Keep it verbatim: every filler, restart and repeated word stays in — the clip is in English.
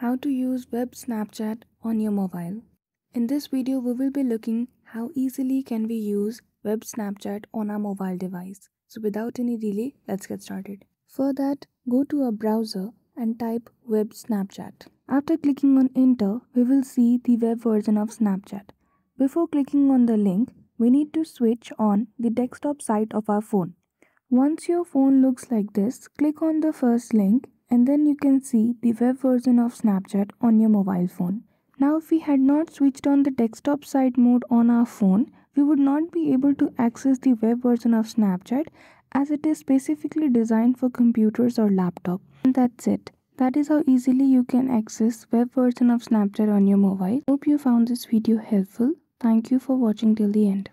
How to use web Snapchat on your mobile. In this video, we will be looking how easily can we use web Snapchat on our mobile device. So without any delay, let's get started. For that, go to a browser and type web Snapchat. After clicking on enter, we will see the web version of Snapchat. Before clicking on the link, we need to switch on the desktop side of our phone. Once your phone looks like this, click on the first link and then you can see the web version of Snapchat on your mobile phone. Now if we had not switched on the desktop side mode on our phone, we would not be able to access the web version of Snapchat as it is specifically designed for computers or laptop. And that's it. That is how easily you can access web version of Snapchat on your mobile. Hope you found this video helpful. Thank you for watching till the end.